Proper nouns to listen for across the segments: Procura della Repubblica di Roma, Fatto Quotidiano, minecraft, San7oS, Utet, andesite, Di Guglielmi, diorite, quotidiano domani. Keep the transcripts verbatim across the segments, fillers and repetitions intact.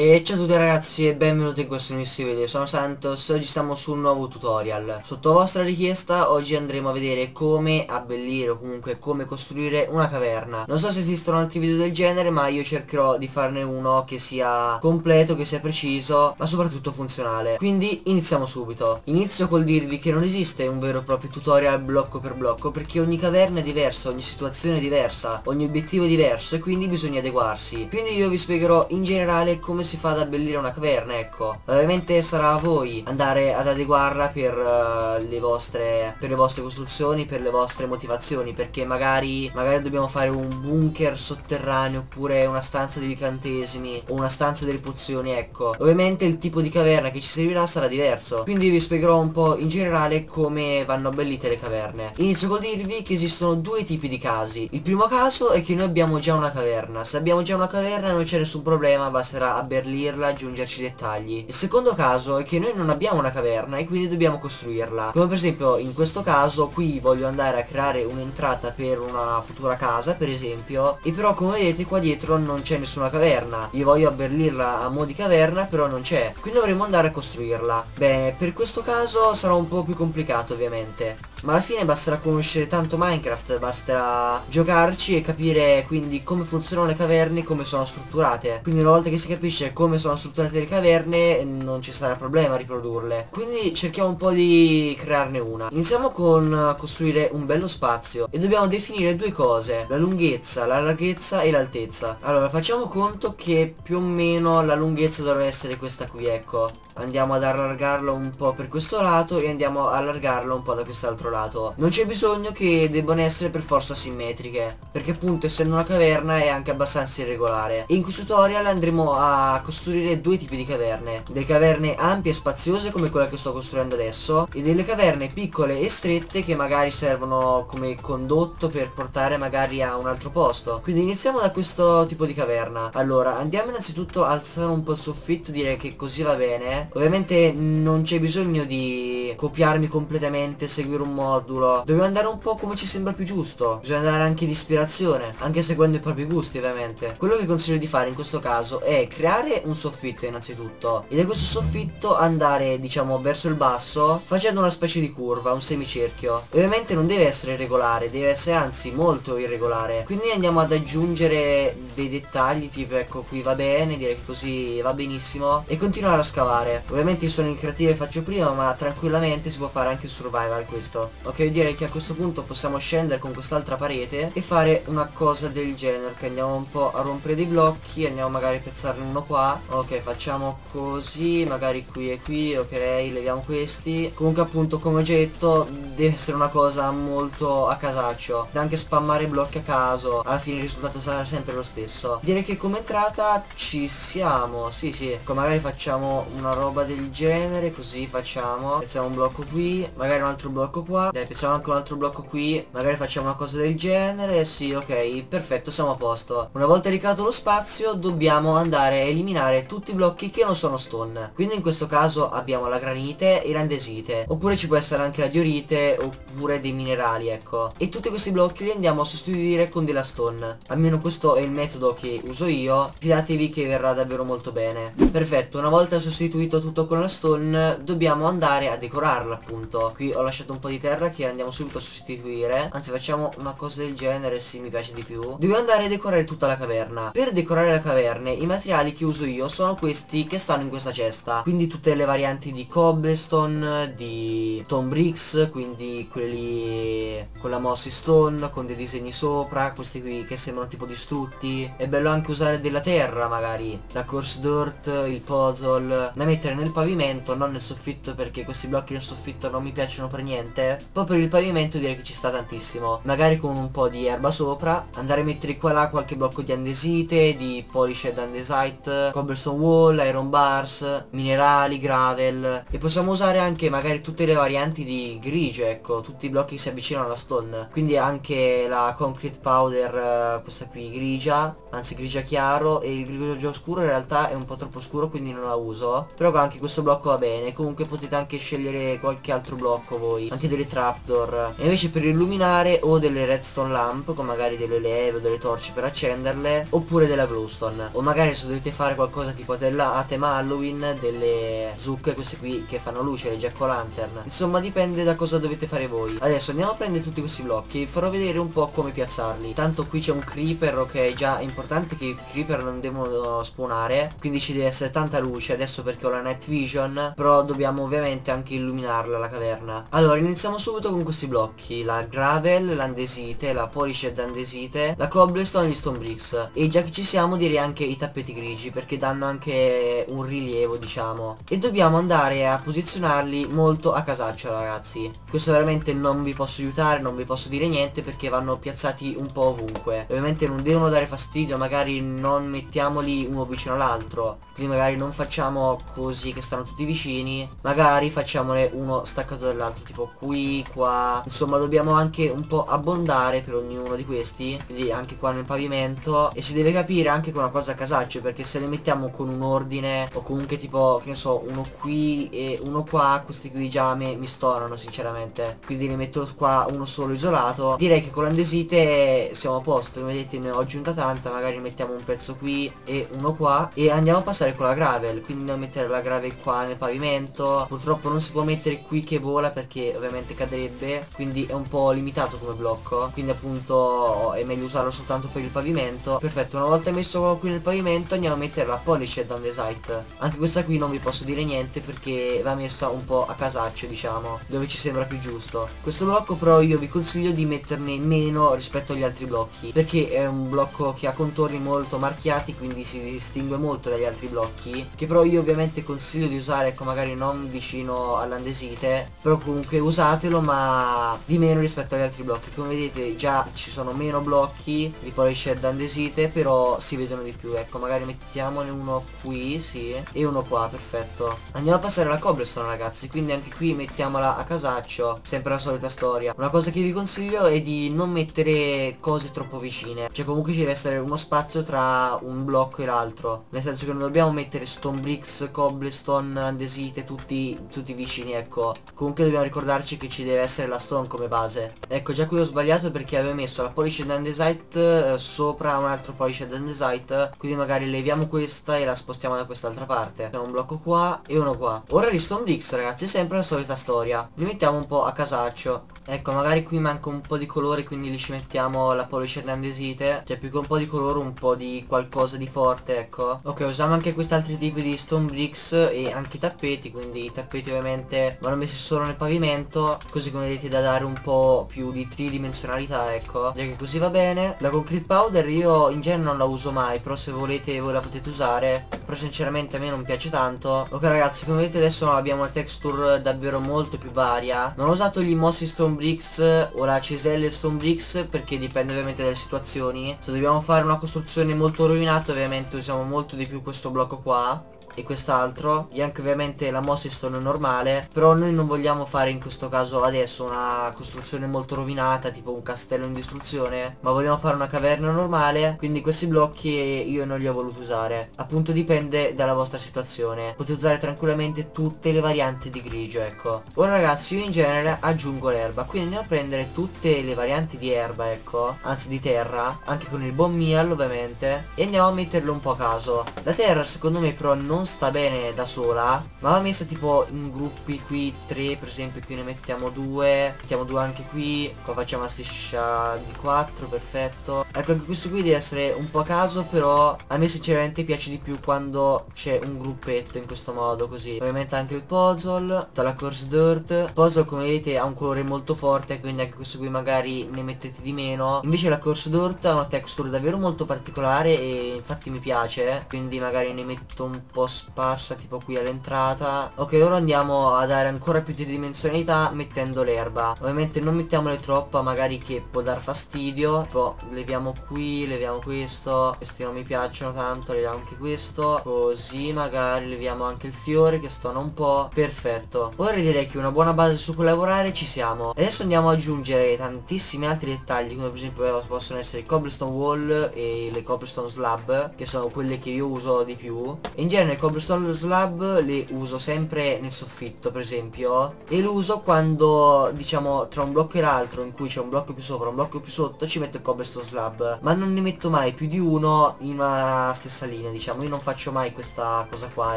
E ciao a tutti ragazzi e benvenuti in questo nuovissimo video, sono Santos, oggi siamo su un nuovo tutorial. Sotto vostra richiesta oggi andremo a vedere come abbellire o comunque come costruire una caverna. Non so se esistono altri video del genere, ma io cercherò di farne uno che sia completo, che sia preciso, ma soprattutto funzionale. Quindi iniziamo subito. Inizio col dirvi che non esiste un vero e proprio tutorial blocco per blocco, perché ogni caverna è diversa, ogni situazione è diversa, ogni obiettivo è diverso e quindi bisogna adeguarsi. Quindi io vi spiegherò in generale come si fa ad abbellire una caverna, ecco. Ovviamente sarà a voi andare ad adeguarla per uh, le vostre per le vostre costruzioni, per le vostre motivazioni, perché magari magari dobbiamo fare un bunker sotterraneo, oppure una stanza degli incantesimi o una stanza delle pozioni, ecco. Ovviamente il tipo di caverna che ci servirà sarà diverso, quindi vi spiegherò un po' in generale come vanno abbellite le caverne. Inizio col dirvi che esistono due tipi di casi. Il primo caso è che noi abbiamo già una caverna. Se abbiamo già una caverna non c'è nessun problema, basterà abbellirla, aggiungerci dettagli. Il secondo caso è che noi non abbiamo una caverna e quindi dobbiamo costruirla, come per esempio in questo caso qui voglio andare a creare un'entrata per una futura casa, per esempio, e però come vedete qua dietro non c'è nessuna caverna. Io voglio abbellirla a mo' di caverna, però non c'è, quindi dovremo andare a costruirla. Bene, per questo caso sarà un po' più complicato ovviamente, ma alla fine basterà conoscere tanto Minecraft, basterà giocarci e capire quindi come funzionano le caverne e come sono strutturate. Quindi una volta che si capisce come sono strutturate le caverne non ci sarà problema a riprodurle, quindi cerchiamo un po' di crearne una. Iniziamo con costruire un bello spazio e dobbiamo definire due cose: la lunghezza, la larghezza e l'altezza. Allora facciamo conto che più o meno la lunghezza dovrà essere questa qui, ecco. Andiamo ad allargarlo un po' per questo lato e andiamo ad allargarlo un po' da quest'altro lato. Non c'è bisogno che debbano essere per forza simmetriche, perché appunto essendo una caverna è anche abbastanza irregolare. E in questo tutorial andremo a A costruire due tipi di caverne: delle caverne ampie e spaziose come quella che sto costruendo adesso, e delle caverne piccole e strette che magari servono come condotto per portare magari a un altro posto. Quindi iniziamo da questo tipo di caverna. Allora andiamo innanzitutto a alzare un po' il soffitto, direi che così va bene. Ovviamente non c'è bisogno di copiarmi completamente, seguire un modulo, dobbiamo andare un po' come ci sembra più giusto, bisogna andare anche di ispirazione, anche seguendo i propri gusti ovviamente. Quello che consiglio di fare in questo caso è creare un soffitto innanzitutto, e da questo soffitto andare diciamo verso il basso facendo una specie di curva, un semicerchio. Ovviamente non deve essere regolare, deve essere anzi molto irregolare, quindi andiamo ad aggiungere dei dettagli tipo ecco qui va bene, direi che così va benissimo, e continuare a scavare. Ovviamente io sono in creative e faccio prima, ma tranquillamente si può fare anche il survival questo. Ok, io direi che a questo punto possiamo scendere con quest'altra parete e fare una cosa del genere, che andiamo un po' a rompere dei blocchi, andiamo magari a piazzarne uno qua, ok, facciamo così, magari qui e qui, ok, leviamo questi. Comunque appunto come ho già detto deve essere una cosa molto a casaccio, da anche spammare blocchi a caso, alla fine il risultato sarà sempre lo stesso. Direi che come entrata ci siamo, sì sì, ecco, magari facciamo una roba del genere, così facciamo, piazziamo un blocco qui, magari un altro blocco qua, dai piazziamo anche un altro blocco qui, magari facciamo una cosa del genere, sì ok, perfetto, siamo a posto. Una volta ricavato lo spazio dobbiamo andare eliminare tutti i blocchi che non sono stone, quindi in questo caso abbiamo la granite e l'andesite, oppure ci può essere anche la diorite oppure dei minerali, ecco, e tutti questi blocchi li andiamo a sostituire con della stone. Almeno questo è il metodo che uso io, fidatevi che verrà davvero molto bene. Perfetto, una volta sostituito tutto con la stone dobbiamo andare a decorarla, appunto. Qui ho lasciato un po' di terra che andiamo subito a sostituire, anzi facciamo una cosa del genere, sì mi piace di più. Dobbiamo andare a decorare tutta la caverna. Per decorare la caverna i materiali che uso io sono questi che stanno in questa cesta, quindi tutte le varianti di cobblestone, di stone bricks, quindi quelli con la mossy stone con dei disegni sopra, questi qui che sembrano tipo distrutti. È bello anche usare della terra, magari la coarse dirt, il puzzle, da mettere nel pavimento, non nel soffitto, perché questi blocchi nel soffitto non mi piacciono per niente. Poi per il pavimento direi che ci sta tantissimo, magari con un po' di erba sopra, andare a mettere qua là qualche blocco di andesite, di polished andesite, cobblestone wall, iron bars, minerali, gravel, e possiamo usare anche magari tutte le varianti di grigio, ecco, tutti i blocchi che si avvicinano alla stone cobblestone, quindi anche la concrete powder, questa qui grigia, anzi grigia chiaro, e il grigio oscuro in realtà è un po' troppo scuro quindi non la uso, però anche questo blocco va bene. Comunque potete anche scegliere qualche altro blocco voi, anche delle trapdoor. E invece per illuminare ho delle redstone lamp con magari delle leve o delle torce per accenderle, oppure della glowstone, o magari se dovete fare qualcosa tipo a tema Halloween delle zucche, queste qui che fanno luce, le jack o' lantern. Insomma dipende da cosa dovete fare voi. Adesso andiamo a prendere tutti questi blocchi, vi farò vedere un po' come piazzarli. Tanto qui c'è un creeper, ok, già è importante che i creeper non devono spawnare, quindi ci deve essere tanta luce. Adesso perché ho la night vision, però dobbiamo ovviamente anche illuminarla la caverna. Allora iniziamo subito con questi blocchi: la gravel, l'andesite, la polished andesite, la cobblestone e gli stone bricks. E già che ci siamo, direi anche i tappeti grigi, perché danno anche un rilievo, diciamo. E dobbiamo andare a posizionarli molto a casaccio, ragazzi. Questo veramente non vi posso aiutare, non vi posso dire niente, perché vanno piazzati un po' ovunque. Ovviamente non devono dare fastidio, magari non mettiamoli uno vicino all'altro, quindi magari non facciamo così che stanno tutti vicini, magari facciamone uno staccato dall'altro, tipo qui, qua. Insomma dobbiamo anche un po' abbondare per ognuno di questi, quindi anche qua nel pavimento. E si deve capire anche con una cosa a casaccio, perché se le mettiamo con un ordine o comunque tipo, che ne so, uno qui e uno qua, questi qui già me, mi stonano sinceramente, quindi ne metto qua uno solo isolato. Direi che con l'andesite siamo a posto, come vedete ne ho aggiunta tanta, magari mettiamo un pezzo qui e uno qua, e andiamo a passare con la gravel. Quindi andiamo a mettere la gravel qua nel pavimento. Purtroppo non si può mettere qui che vola, perché ovviamente cadrebbe, quindi è un po' limitato come blocco, quindi appunto è meglio usarlo soltanto per il pavimento. Perfetto, una volta messo qui nel pavimento andiamo a mettere la polished andesite. Anche questa qui non vi posso dire niente, perché va messa un po' a casaccio, diciamo, dove ci sembra più giusto. Questo blocco però io vi consiglio di metterne meno rispetto agli altri blocchi, perché è un blocco che ha contorni molto marchiati, quindi si distingue molto dagli altri blocchi, che però io ovviamente consiglio di usare, ecco, magari non vicino all'andesite, però comunque usatelo, ma di meno rispetto agli altri blocchi. Come vedete già ci sono meno blocchi di polished andesite, però si vedono di più. Ecco, magari mettiamone uno qui, sì, e uno qua. Perfetto, andiamo a passare alla cobblestone, ragazzi. Quindi anche qui mettiamola a casaccio, sempre la solita storia. Una cosa che vi consiglio è di non mettere cose troppo vicine, cioè comunque ci deve essere uno spazio tra un blocco e l'altro, nel senso che non dobbiamo mettere stone bricks, cobblestone, andesite tutti tutti vicini. Ecco, comunque dobbiamo ricordarci che ci deve essere la stone come base. Ecco, già qui ho sbagliato, perché avevo messo la polished andesite eh, sopra un altro polished andesite, quindi magari leviamo questa e la spostiamo da quest'altra parte. C'è un blocco qua e uno qua. Ora gli stone bricks, ragazzi, è sempre la solita storia, li mettiamo un po' a casaccio. Ecco, magari qui manca un po' di colore, quindi lì ci mettiamo la polished andesite, cioè più che un po' di colore un po' di qualcosa di forte. Ecco, ok, usiamo anche questi altri tipi di stone bricks e anche i tappeti. Quindi i tappeti ovviamente vanno messi solo nel pavimento, così come vedete, da dare un po' più di tridimensionalità. Ecco, già che così va bene. La concrete powder io in genere non la uso mai, però se volete voi la potete usare, però sinceramente a me non piace tanto. Ok ragazzi, come vedete adesso abbiamo una texture davvero molto più varia. Non ho usato gli mossi stone bricks o la ceselle stone bricks, perché dipende ovviamente dalle situazioni. Se dobbiamo fare una costruzione molto rovinata ovviamente usiamo molto di più questo blocco qua e quest'altro, e anche ovviamente la mossy stone normale. Però noi non vogliamo fare in questo caso adesso una costruzione molto rovinata, tipo un castello in distruzione, ma vogliamo fare una caverna normale, quindi questi blocchi io non li ho voluti usare. Appunto dipende dalla vostra situazione, potete usare tranquillamente tutte le varianti di grigio. Ecco, ora ragazzi io in genere aggiungo l'erba, quindi andiamo a prendere tutte le varianti di erba, ecco, anzi di terra, anche con il buon meal ovviamente, e andiamo a metterlo un po' a caso. La terra secondo me però non sta bene da sola, ma va messa tipo in gruppi, qui tre per esempio, qui ne mettiamo due, mettiamo due anche qui, qua facciamo una striscia di quattro. Perfetto, ecco, anche questo qui deve essere un po' a caso, però a me sinceramente piace di più quando c'è un gruppetto in questo modo. Così ovviamente anche il puzzle, la coarse dirt, il puzzle come vedete ha un colore molto forte, quindi anche questo qui magari ne mettete di meno. Invece la coarse dirt ha una texture davvero molto particolare e infatti mi piace, quindi magari ne metto un po' sparsa tipo qui all'entrata. Ok, ora andiamo a dare ancora più tridimensionalità mettendo l'erba. Ovviamente non mettiamole troppa, magari che può dar fastidio. Tipo leviamo qui, leviamo questo, questi non mi piacciono tanto, leviamo anche questo. Così magari leviamo anche il fiore che stona un po'. Perfetto. Ora direi che una buona base su cui lavorare ci siamo. Adesso andiamo ad aggiungere tantissimi altri dettagli, come per esempio possono essere i cobblestone wall e le cobblestone slab, che sono quelle che io uso di più. In genere le cobblestone slab le uso sempre nel soffitto, per esempio, e lo uso quando, diciamo, tra un blocco e l'altro, in cui c'è un blocco più sopra, un blocco più sotto, ci metto il cobblestone slab, ma non ne metto mai più di uno in una stessa linea, diciamo. Io non faccio mai questa cosa qua,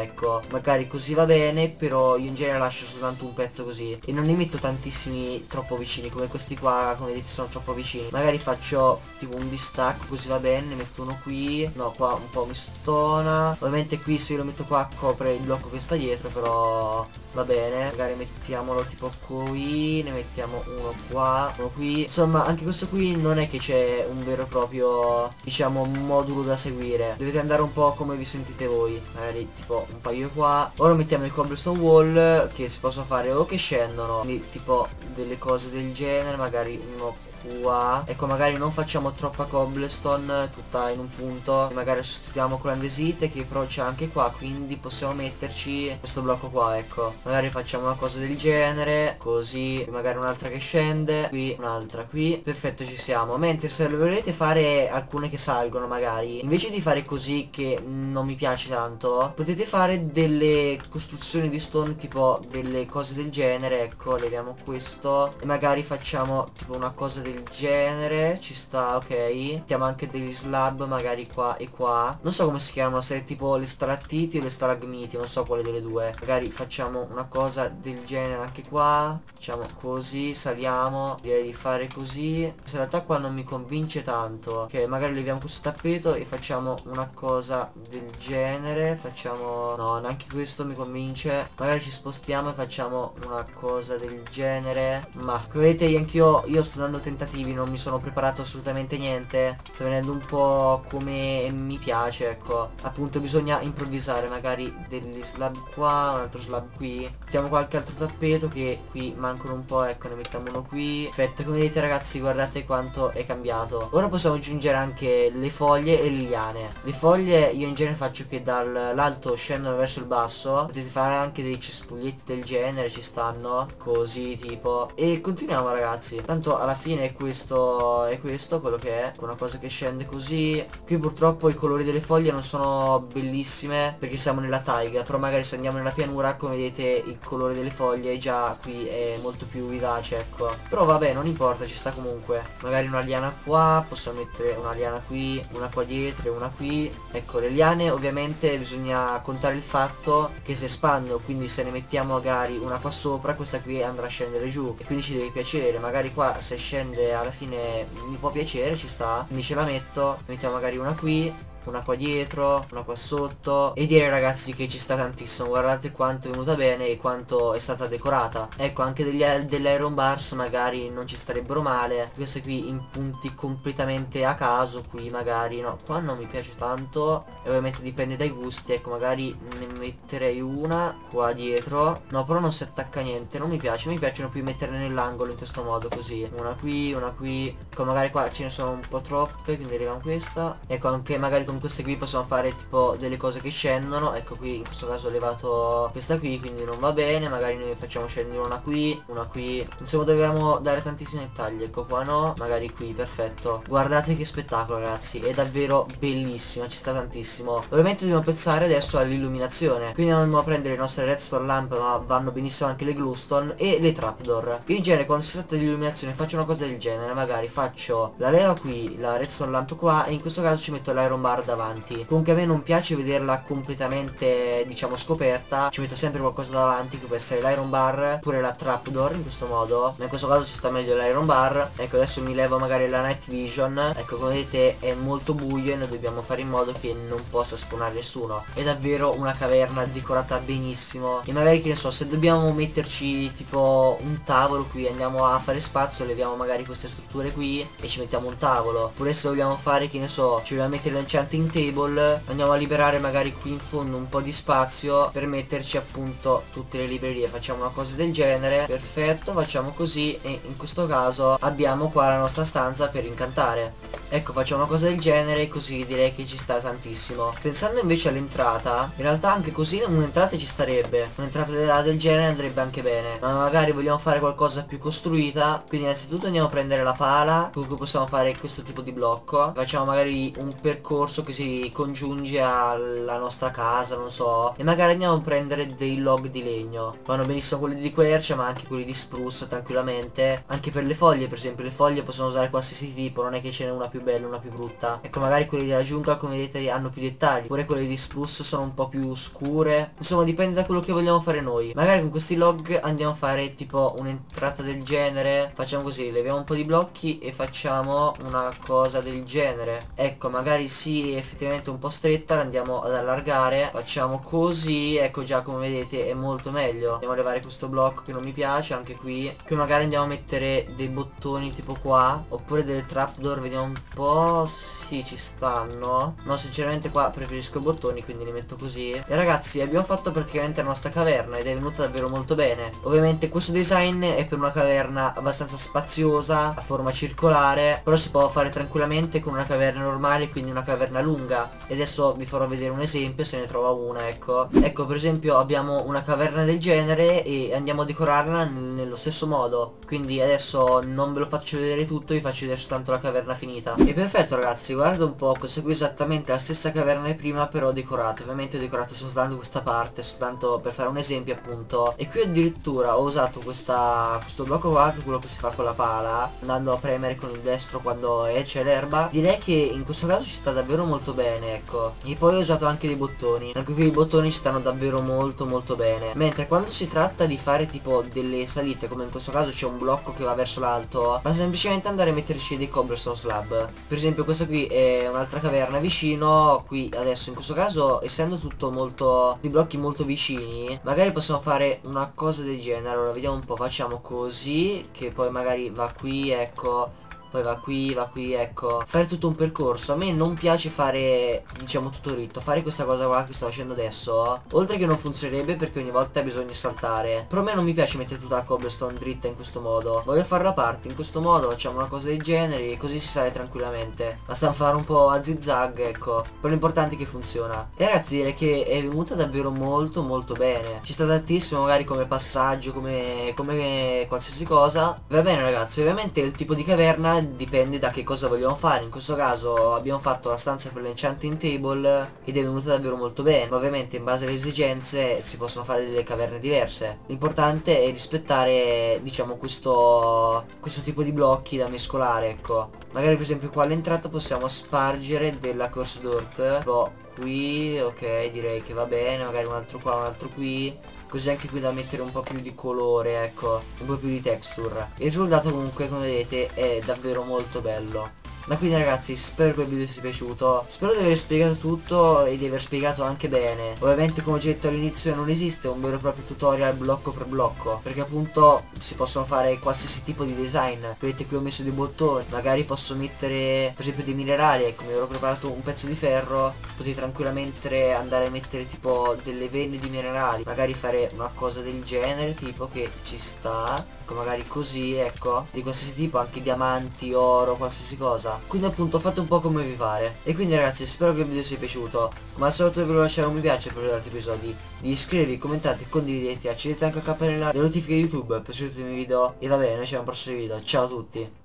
ecco. Magari così va bene, però io in genere lascio soltanto un pezzo così e non ne metto tantissimi troppo vicini, come questi qua, come vedete sono troppo vicini. Magari faccio tipo un distacco, così va bene, ne metto uno qui, no, qua un po' mi stona. Ovviamente qui se io lo metto qua copre il blocco che sta dietro, però va bene. Magari mettiamolo tipo qui, ne mettiamo uno qua, uno qui. Insomma, anche questo qui non è che c'è un vero e proprio, diciamo, modulo da seguire. Dovete andare un po' come vi sentite voi. Magari tipo un paio qua. Ora mettiamo il cobblestone wall, che si possono fare o che scendono, quindi tipo delle cose del genere. Magari uno qua. Ecco, magari non facciamo troppa cobblestone tutta in un punto, e magari sostituiamo con l'andesite, che però c'è anche qua, quindi possiamo metterci questo blocco qua, ecco. Magari facciamo una cosa del genere, così, magari un'altra che scende qui, un'altra qui. Perfetto, ci siamo. Mentre se volete fare alcune che salgono, magari invece di fare così, che non mi piace tanto, potete fare delle costruzioni di stone, tipo delle cose del genere. Ecco, leviamo questo e magari facciamo tipo una cosa del genere, ci sta, ok. Mettiamo anche degli slab magari qua e qua, non so come si chiamano, se tipo le stalattiti o le stalagmiti, non so quale delle due. Magari facciamo una cosa del genere anche qua, facciamo così, saliamo, direi di fare così. In realtà qua non mi convince tanto. Ok, magari leviamo questo tappeto e facciamo una cosa del genere, facciamo, no, neanche questo mi convince. Magari ci spostiamo e facciamo una cosa del genere. Ma come vedete anch'io io sto dando tentativi, non mi sono preparato assolutamente niente, sta venendo un po' come mi piace, ecco. Appunto bisogna improvvisare, magari degli slab qua, un altro slab qui, mettiamo qualche altro tappeto che qui mancano un po', ecco, ne mettiamo uno qui. Perfetto, come vedete ragazzi, guardate quanto è cambiato. Ora possiamo aggiungere anche le foglie e le liane. Le foglie io in genere faccio che dall'alto scendono verso il basso, potete fare anche dei cespuglietti del genere, ci stanno, così tipo. E continuiamo ragazzi, tanto alla fine è questo, è questo quello che è, una cosa che scende così. Qui purtroppo i colori delle foglie non sono bellissime perché siamo nella taiga, però magari se andiamo nella pianura, come vedete, il colore delle foglie già qui è molto più vivace, ecco. Però vabbè, non importa, ci sta comunque. Magari una liana qua, possiamo mettere una liana qui, una qua dietro e una qui. Ecco, le liane ovviamente bisogna contare il fatto che si espandono, quindi se ne mettiamo magari una qua sopra, questa qui andrà a scendere giù e quindi ci deve piacere. Magari qua se scende alla fine mi può piacere, ci sta, quindi ce la metto. Mettiamo magari una qui, una qua dietro, una qua sotto. E direi ragazzi che ci sta tantissimo. Guardate quanto è venuta bene e quanto è stata decorata. Ecco, anche degli, delle iron bars magari non ci starebbero male. Queste qui in punti completamente a caso. Qui magari, no, qua non mi piace tanto, e ovviamente dipende dai gusti. Ecco, magari ne metterei una qua dietro. No, però non si attacca niente, non mi piace. Mi piacciono più metterle nell'angolo in questo modo, così. Una qui, una qui. Ecco, magari qua ce ne sono un po' troppe, quindi arriviamo questa. Ecco, anche magari con queste qui possiamo fare tipo delle cose che scendono. Ecco, qui in questo caso ho levato questa qui, quindi non va bene. Magari noi facciamo scendere una qui, una qui. Insomma, dobbiamo dare tantissimi dettagli. Ecco qua no, magari qui, perfetto. Guardate che spettacolo ragazzi, è davvero bellissimo, ci sta tantissimo. Ovviamente dobbiamo pensare adesso all'illuminazione, quindi andiamo a prendere le nostre redstone lamp, ma vanno benissimo anche le glowstone e le trapdoor. Io in genere quando si tratta di illuminazione faccio una cosa del genere, magari faccio la leva qui, la redstone lamp qua, e in questo caso ci metto l'iron bar davanti. Comunque a me non piace vederla completamente, diciamo, scoperta, ci metto sempre qualcosa davanti, che può essere l'iron bar oppure la trapdoor in questo modo, ma in questo caso ci sta meglio l'iron bar. Ecco, adesso mi levo magari la night vision. Ecco, come vedete è molto buio e noi dobbiamo fare in modo che non possa spawnare nessuno. È davvero una caverna decorata benissimo. E magari, che ne so, se dobbiamo metterci tipo un tavolo qui, andiamo a fare spazio, leviamo magari queste strutture qui e ci mettiamo un tavolo. Oppure se vogliamo fare, che ne so, ci vogliamo mettere l'enchantment crafting table andiamo a liberare magari qui in fondo un po' di spazio per metterci appunto tutte le librerie. Facciamo una cosa del genere. Perfetto, facciamo così. E in questo caso abbiamo qua la nostra stanza per incantare. Ecco, facciamo una cosa del genere, così direi che ci sta tantissimo. Pensando invece all'entrata, in realtà anche così un'entrata ci starebbe. Un'entrata del genere andrebbe anche bene, ma magari vogliamo fare qualcosa più costruita. Quindi innanzitutto andiamo a prendere la pala con cui possiamo fare questo tipo di blocco. Facciamo magari un percorso che si congiunge alla nostra casa, non so. E magari andiamo a prendere dei log di legno. Vanno benissimo quelli di quercia, ma anche quelli di spruce tranquillamente. Anche per le foglie, per esempio, le foglie possono usare qualsiasi tipo, non è che ce n'è una più bella, una più brutta. Ecco, magari quelli della giungla, come vedete, hanno più dettagli, oppure quelli di spruce sono un po' più scure. Insomma, dipende da quello che vogliamo fare noi. Magari con questi log andiamo a fare tipo un'entrata del genere. Facciamo così, leviamo un po' di blocchi e facciamo una cosa del genere. Ecco, magari sì, effettivamente un po' stretta, la andiamo ad allargare. Facciamo così. Ecco, già come vedete è molto meglio. Andiamo a levare questo blocco che non mi piace, anche qui. Qui magari andiamo a mettere dei bottoni tipo qua, oppure delle trapdoor, vediamo un po'. Sì, ci stanno. No, sinceramente qua preferisco i bottoni, quindi li metto così. E ragazzi, abbiamo fatto praticamente la nostra caverna ed è venuta davvero molto bene. Ovviamente questo design è per una caverna abbastanza spaziosa, a forma circolare, però si può fare tranquillamente con una caverna normale, quindi una caverna lunga. E adesso vi farò vedere un esempio se ne trovo una. Ecco, ecco per esempio abbiamo una caverna del genere e andiamo a decorarla nello stesso modo. Quindi adesso non ve lo faccio vedere tutto, vi faccio vedere soltanto la caverna finita. E perfetto ragazzi, guarda un po', questa qui è esattamente la stessa caverna di prima, però decorata. Ovviamente ho decorato soltanto questa parte, soltanto per fare un esempio appunto. E qui addirittura ho usato questa, questo blocco qua, che è quello che si fa con la pala, andando a premere con il destro quando esce l'erba. Direi che in questo caso ci sta davvero molto bene, ecco. E poi ho usato anche dei bottoni. Anche qui i bottoni ci stanno davvero molto molto bene. Mentre quando si tratta di fare tipo delle salite, come in questo caso c'è un blocco che va verso l'alto, basta semplicemente andare a metterci dei cobblestone slab. Per esempio questa qui è un'altra caverna vicino. Qui adesso in questo caso, essendo tutto molto, di blocchi molto vicini, magari possiamo fare una cosa del genere. Allora vediamo un po', facciamo così, che poi magari va qui, ecco, poi va qui, va qui, ecco. Fare tutto un percorso. A me non piace fare, diciamo, tutto dritto. Fare questa cosa qua che sto facendo adesso, oltre che non funzionerebbe perché ogni volta bisogna saltare, però a me non mi piace mettere tutta la cobblestone dritta in questo modo. Voglio farla a parte in questo modo. Facciamo una cosa del genere e così si sale tranquillamente. Basta fare un po' a zigzag, ecco. Però l'importante è che funziona. E ragazzi, direi che è venuta davvero molto molto bene. Ci sta tantissimo magari come passaggio, come, come qualsiasi cosa. Va bene ragazzi, ovviamente il tipo di caverna dipende da che cosa vogliamo fare. In questo caso abbiamo fatto la stanza per l'enchanting table ed è venuta davvero molto bene. Ma ovviamente in base alle esigenze si possono fare delle caverne diverse. L'importante è rispettare, diciamo, questo questo tipo di blocchi da mescolare, ecco. Magari per esempio qua all'entrata possiamo spargere della coarse dirt, boh, qui, ok, direi che va bene. Magari un altro qua, un altro qui, così anche qui da mettere un po' più di colore, ecco, un po' più di texture. Il risultato comunque, come vedete, è davvero molto bello. Ma quindi ragazzi, spero che il video sia piaciuto, spero di aver spiegato tutto e di aver spiegato anche bene. Ovviamente, come ho detto all'inizio, non esiste un vero e proprio tutorial blocco per blocco, perché appunto si possono fare qualsiasi tipo di design. Vedete qui ho messo dei bottoni, magari posso mettere per esempio dei minerali. Ecco, mi ero preparato un pezzo di ferro, potete tranquillamente andare a mettere tipo delle vene di minerali, magari fare una cosa del genere, tipo, che ci sta, ecco, magari così, ecco, di qualsiasi tipo, anche diamanti, oro, qualsiasi cosa. Quindi appunto fate un po' come vi pare. E quindi ragazzi, spero che il video sia piaciuto. Come al solito vi voglio lasciare un mi piace per vedere altri episodi, di iscrivervi, commentate, condividete, accendete anche la campanella delle notifiche di YouTube per seguire i miei video. E va bene, ci vediamo al prossimo video. Ciao a tutti.